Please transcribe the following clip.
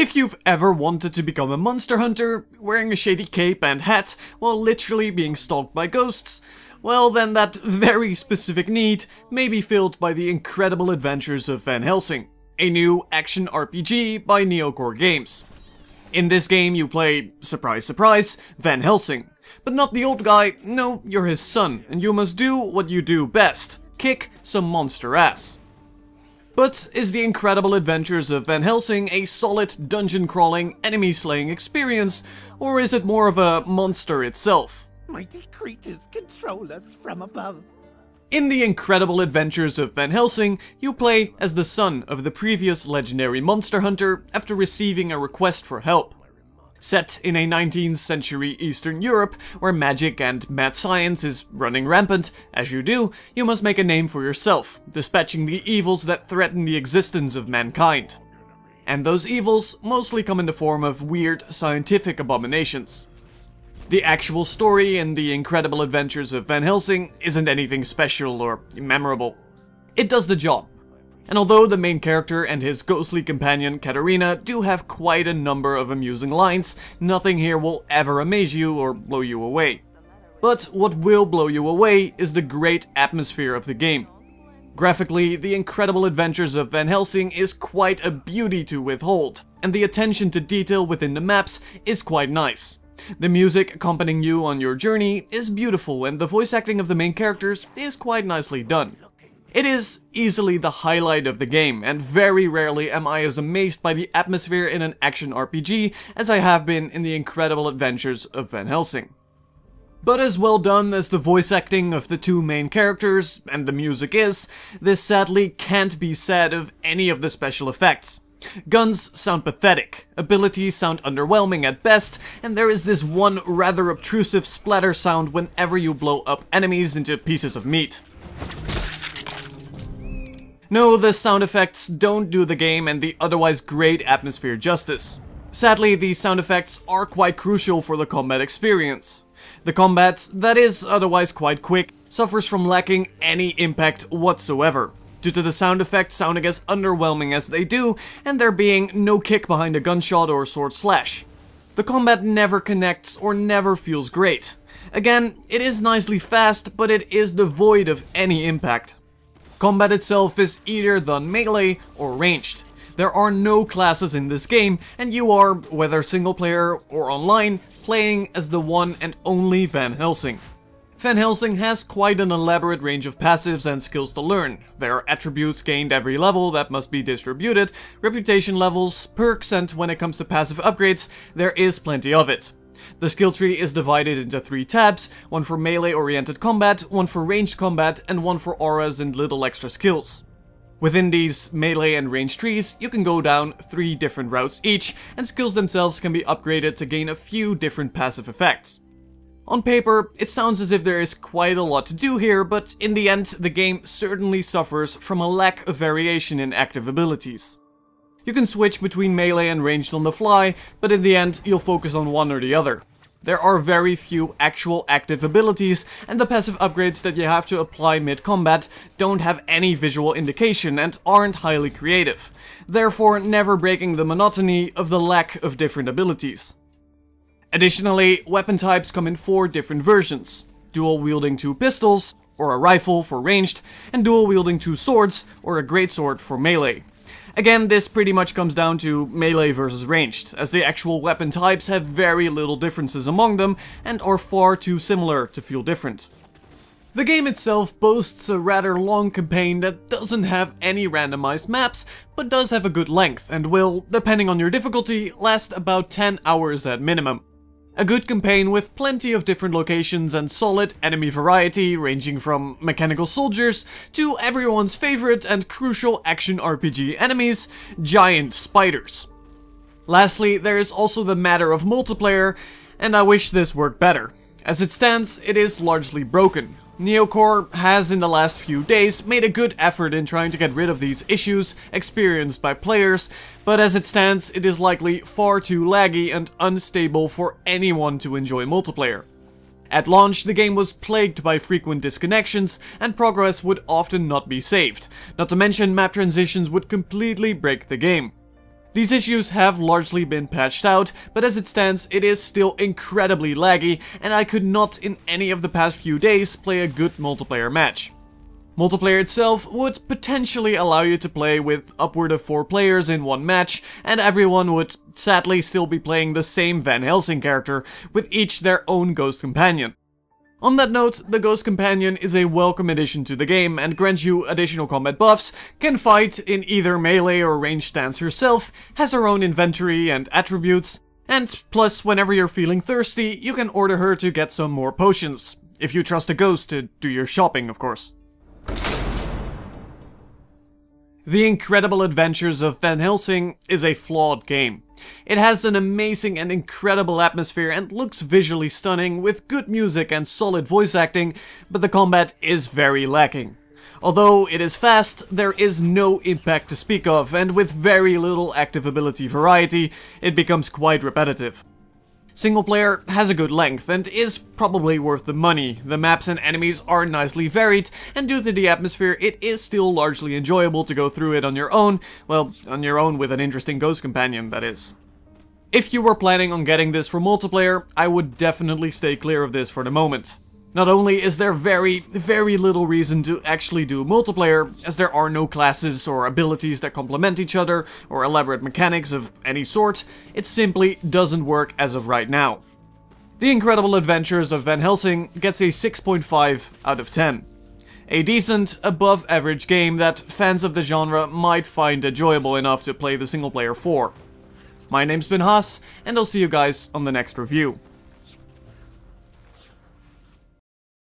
If you've ever wanted to become a monster hunter, wearing a shady cape and hat, while literally being stalked by ghosts, well then that very specific need may be filled by the incredible adventures of Van Helsing, a new action RPG by Neocore Games. In this game you play, surprise surprise, Van Helsing. But not the old guy, no, you're his son, and you must do what you do best, kick some monster ass. But is the incredible adventures of Van Helsing a solid dungeon-crawling, enemy-slaying experience, or is it more of a monster itself? Mighty creatures control us from above. In the incredible adventures of Van Helsing, you play as the son of the previous legendary monster hunter after receiving a request for help. Set in a 19th century Eastern Europe, where magic and mad science is running rampant, as you do, you must make a name for yourself, dispatching the evils that threaten the existence of mankind. And those evils mostly come in the form of weird scientific abominations. The actual story in The Incredible Adventures of Van Helsing isn't anything special or memorable. It does the job. And although the main character and his ghostly companion Katarina do have quite a number of amusing lines, nothing here will ever amaze you or blow you away. But what will blow you away is the great atmosphere of the game. Graphically, The Incredible Adventures of Van Helsing is quite a beauty to withhold, and the attention to detail within the maps is quite nice. The music accompanying you on your journey is beautiful, and the voice acting of the main characters is quite nicely done. It is easily the highlight of the game, and very rarely am I as amazed by the atmosphere in an action RPG as I have been in The Incredible Adventures of Van Helsing. But as well done as the voice acting of the two main characters, and the music is, this sadly can't be said of any of the special effects. Guns sound pathetic, abilities sound underwhelming at best, and there is this one rather obtrusive splatter sound whenever you blow up enemies into pieces of meat. No, the sound effects don't do the game and the otherwise great atmosphere justice. Sadly, these sound effects are quite crucial for the combat experience. The combat, that is otherwise quite quick, suffers from lacking any impact whatsoever, due to the sound effects sounding as underwhelming as they do, and there being no kick behind a gunshot or sword slash. The combat never connects or never feels great. Again, it is nicely fast, but it is devoid of any impact. Combat itself is either done melee or ranged. There are no classes in this game, and you are, whether single player or online, playing as the one and only Van Helsing. Van Helsing has quite an elaborate range of passives and skills to learn. There are attributes gained every level that must be distributed, reputation levels, perks, and when it comes to passive upgrades, there is plenty of it. The skill tree is divided into 3 tabs, one for melee-oriented combat, one for ranged combat, and one for auras and little extra skills. Within these melee and ranged trees, you can go down 3 different routes each, and skills themselves can be upgraded to gain a few different passive effects. On paper, it sounds as if there is quite a lot to do here, but in the end, the game certainly suffers from a lack of variation in active abilities. You can switch between melee and ranged on the fly, but in the end, you'll focus on one or the other. There are very few actual active abilities, and the passive upgrades that you have to apply mid-combat don't have any visual indication and aren't highly creative, therefore never breaking the monotony of the lack of different abilities. Additionally, weapon types come in 4 different versions: dual-wielding 2 pistols, or a rifle for ranged, and dual-wielding 2 swords, or a greatsword for melee. Again, this pretty much comes down to melee versus ranged, as the actual weapon types have very little differences among them and are far too similar to feel different. The game itself boasts a rather long campaign that doesn't have any randomized maps, but does have a good length and will, depending on your difficulty, last about 10 hours at minimum. A good campaign with plenty of different locations and solid enemy variety, ranging from mechanical soldiers to everyone's favorite and crucial action RPG enemies, giant spiders. Lastly, there is also the matter of multiplayer, and I wish this worked better. As it stands, it is largely broken. Neocore has in the last few days made a good effort in trying to get rid of these issues experienced by players, but as it stands it is likely far too laggy and unstable for anyone to enjoy multiplayer. At launch, the game was plagued by frequent disconnections and progress would often not be saved, not to mention map transitions would completely break the game. These issues have largely been patched out, but as it stands, it is still incredibly laggy, and I could not in any of the past few days play a good multiplayer match. Multiplayer itself would potentially allow you to play with upward of 4 players in one match, and everyone would sadly still be playing the same Van Helsing character, with each their own Ghost Companion. On that note, the Ghost Companion is a welcome addition to the game and grants you additional combat buffs, can fight in either melee or ranged stance herself, has her own inventory and attributes, and plus whenever you're feeling thirsty, you can order her to get some more potions. If you trust a ghost to do your shopping, of course. The Incredible Adventures of Van Helsing is a flawed game. It has an amazing and incredible atmosphere and looks visually stunning with good music and solid voice acting, but the combat is very lacking. Although it is fast, there is no impact to speak of, and with very little active ability variety, it becomes quite repetitive. Single player has a good length and is probably worth the money. The maps and enemies are nicely varied, and due to the atmosphere it is still largely enjoyable to go through it on your own, well, on your own with an interesting Ghost Companion, that is. If you were planning on getting this for multiplayer, I would definitely stay clear of this for the moment. Not only is there very little reason to actually do multiplayer, as there are no classes or abilities that complement each other or elaborate mechanics of any sort, it simply doesn't work as of right now. The Incredible Adventures of Van Helsing gets a 6.5 out of 10. A decent, above average game that fans of the genre might find enjoyable enough to play the single player for. My name's been Haas, and I'll see you guys on the next review.